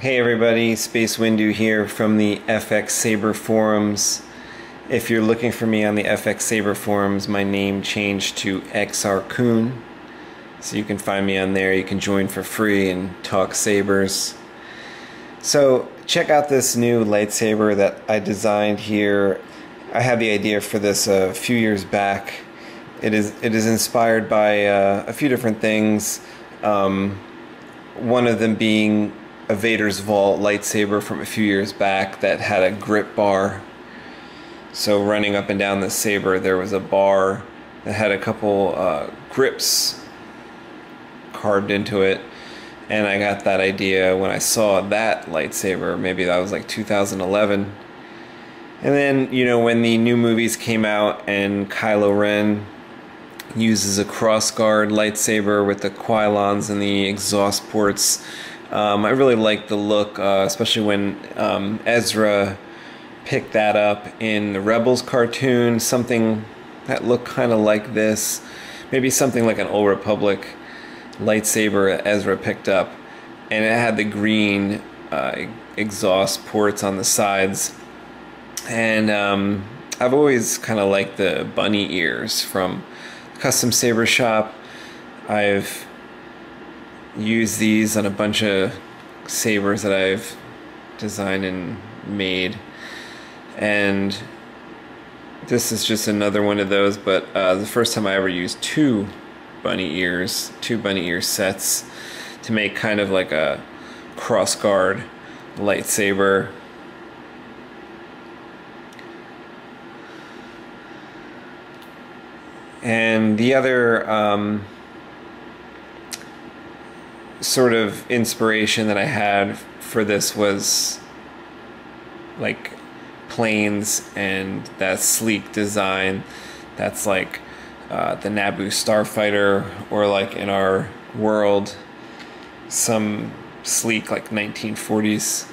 Hey everybody, Space Windu here from the FX Saber Forums. If you're looking for me on the FX Saber Forums, my name changed to XRKuhn. So you can find me on there, you can join for free and talk sabers. So check out this new lightsaber that I designed here. I had the idea for this a few years back. It is inspired by a few different things. One of them being a Vader's vault lightsaber from a few years back that had a grip bar. So running up and down the saber, there was a bar that had a couple grips carved into it. And I got that idea when I saw that lightsaber. Maybe that was like 2011. And then, you know, when the new movies came out and Kylo Ren uses a crossguard lightsaber with the Quilons and the exhaust ports, I really like the look, especially when Ezra picked that up in the Rebels cartoon, something that looked kind of like this. Maybe something like an Old Republic lightsaber that Ezra picked up. And it had the green exhaust ports on the sides. And I've always kind of liked the bunny ears from Custom Saber Shop. I've used these on a bunch of sabers that I've designed and made, and this is just another one of those, but the first time I ever used two bunny ear sets to make kind of like a cross guard lightsaber. And the other sort of inspiration that I had for this was like planes and that sleek design that's like the Naboo Starfighter, or like in our world some sleek like 1940s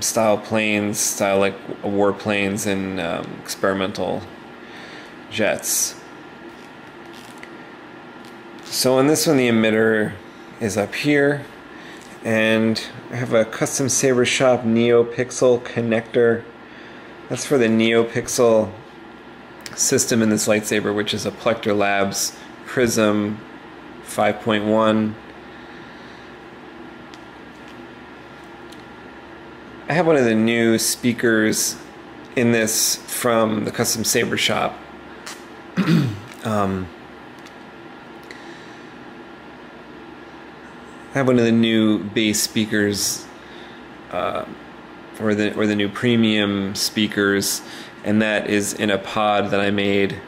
style planes, style like war planes and experimental jets. So on this one the emitter is up here, and I have a Custom Saber Shop NeoPixel connector. That's for the NeoPixel system in this lightsaber, which is a Plecter Labs Prizm 5.1. I have one of the new speakers in this from the Custom Saber Shop. I have one of the new bass speakers, or the new premium speakers, and that is in a pod that I made,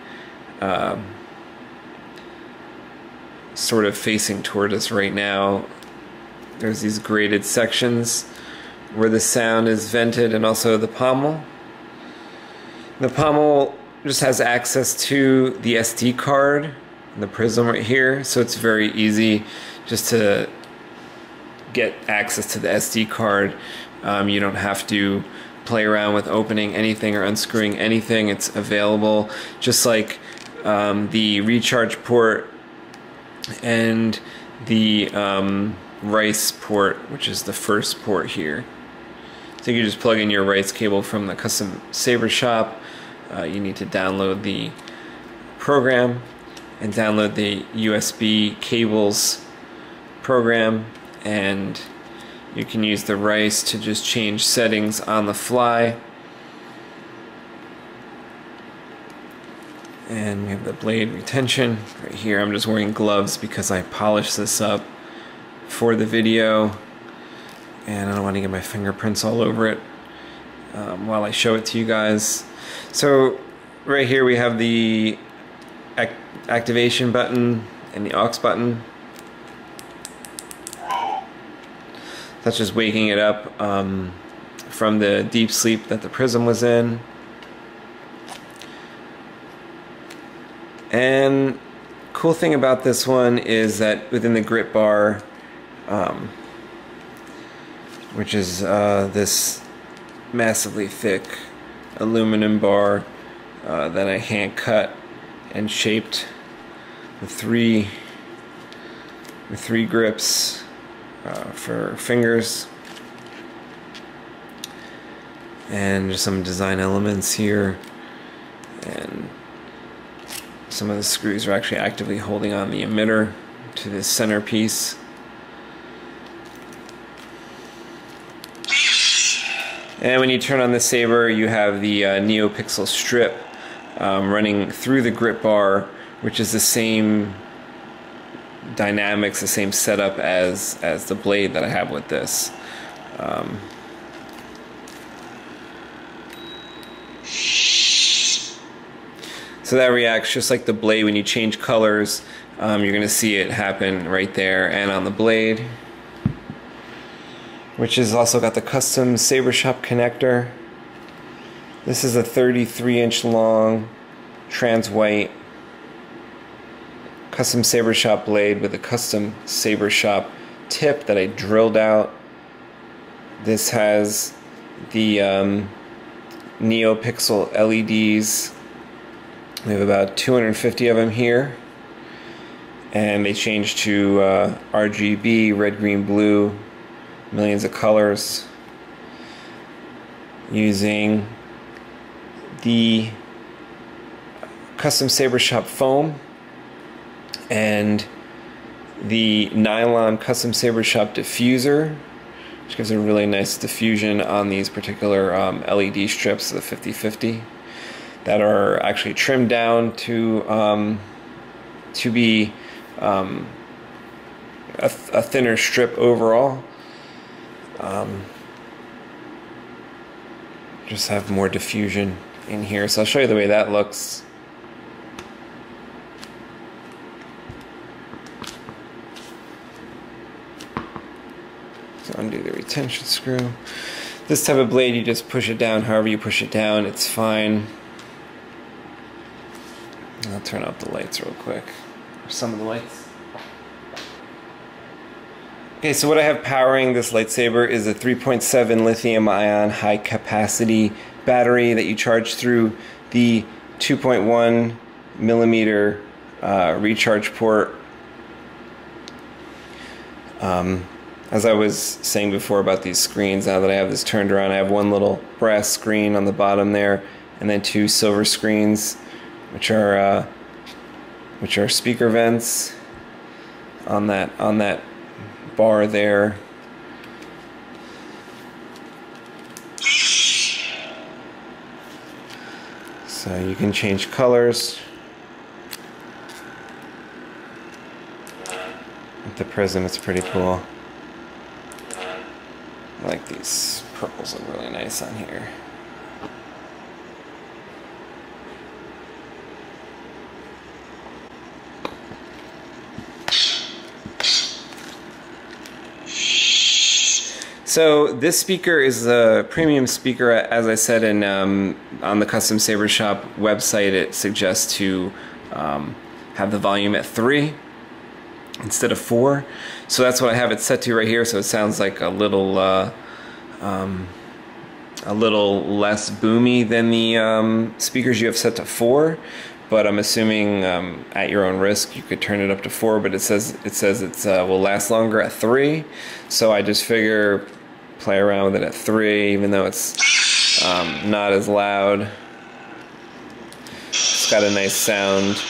sort of facing toward us right now. There's these graded sections where the sound is vented, and also the pommel. The pommel just has access to the SD card and the Prizm right here, so it's very easy just to get access to the SD card. You don't have to play around with opening anything or unscrewing anything. It's available, just like the recharge port and the R.I.C.E. port, which is the first port here. So you can just plug in your R.I.C.E. cable from the Custom Saber Shop. You need to download the program and download the USB cables program, and you can use the R.I.C.E. to just change settings on the fly. And we have the blade retention right here. I'm just wearing gloves because I polished this up for the video and I don't want to get my fingerprints all over it while I show it to you guys. So right here we have the activation button and the aux button. That's just waking it up from the deep sleep that the Prizm was in. And cool thing about this one is that within the grip bar, which is this massively thick aluminum bar that I hand cut and shaped with three grips for fingers, and just some design elements here, and some of the screws are actually actively holding on the emitter to this centerpiece. And when you turn on the saber, you have the NeoPixel strip running through the grip bar, which is the same dynamics, the same setup as the blade that I have with this. So that reacts just like the blade. When you change colors, you're going to see it happen right there and on the blade, which has also got the custom Saber Shop connector. This is a 33-inch long trans white custom Saber Shop blade with a custom Saber Shop tip that I drilled out. This has the NeoPixel LEDs. We have about 250 of them here, and they change to RGB, red, green, blue, millions of colors, using the custom Saber Shop foam and the nylon custom Saber Shop diffuser, which gives a really nice diffusion on these particular LED strips, the 50/50, that are actually trimmed down to be a thinner strip overall. Just have more diffusion in here. So I'll show you the way that looks. So undo the retention screw. This type of blade, you just push it down however you push it down, it's fine. I'll turn off the lights real quick, or some of the lights. Okay, so what I have powering this lightsaber is a 3.7 lithium ion high capacity battery that you charge through the 2.1 millimeter recharge port. As I was saying before about these screens, now that I have this turned around, I have one little brass screen on the bottom there, and then two silver screens, which are speaker vents on that bar there. So you can change colors with the Prizm. It's pretty cool. I like these purples, look really nice on here. So this speaker is a premium speaker, as I said, and on the Custom Saber Shop website it suggests to have the volume at 3 instead of 4. So that's what I have it set to right here, so it sounds like a little less boomy than the speakers you have set to 4. But I'm assuming at your own risk you could turn it up to 4, but it says it's will last longer at 3. So I just figure play around with it at 3, even though it's not as loud. It's got a nice sound.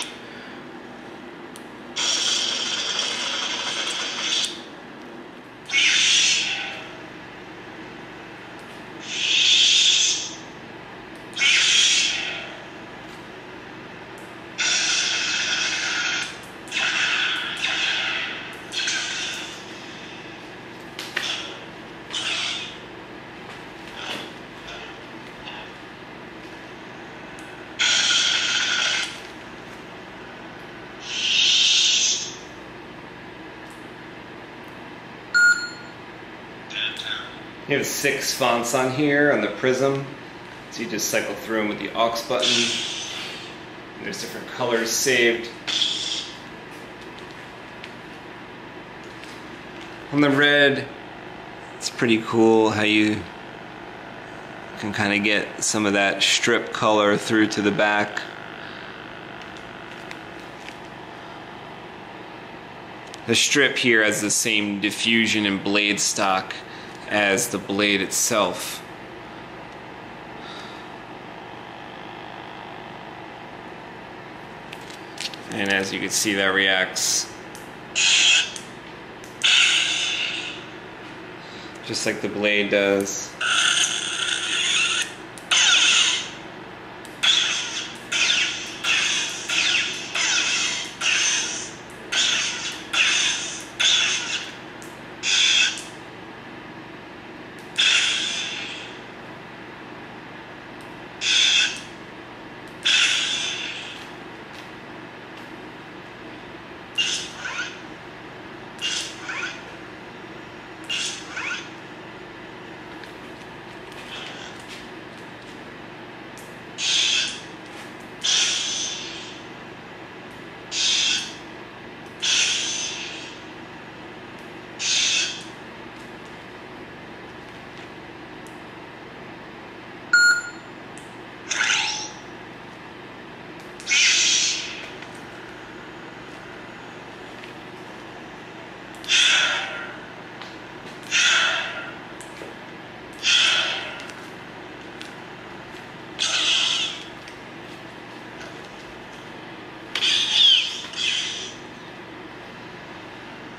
You have 6 fonts on here on the Prizm, so you just cycle through them with the aux button. And there's different colors saved. On the red, it's pretty cool how you can kind of get some of that strip color through to the back. The strip here has the same diffusion and blade stock as the blade itself. And as you can see, that reacts just like the blade does.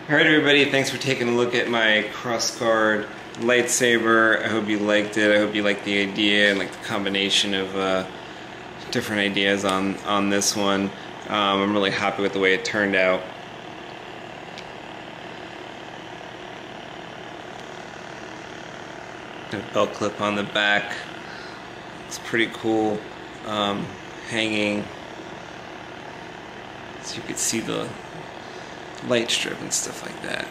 Alright everybody, thanks for taking a look at my crossguard lightsaber. I hope you liked it. I hope you liked the idea and like the combination of different ideas on this one. I'm really happy with the way it turned out. The belt clip on the back. It's pretty cool. Hanging. So you can see the light strip and stuff like that.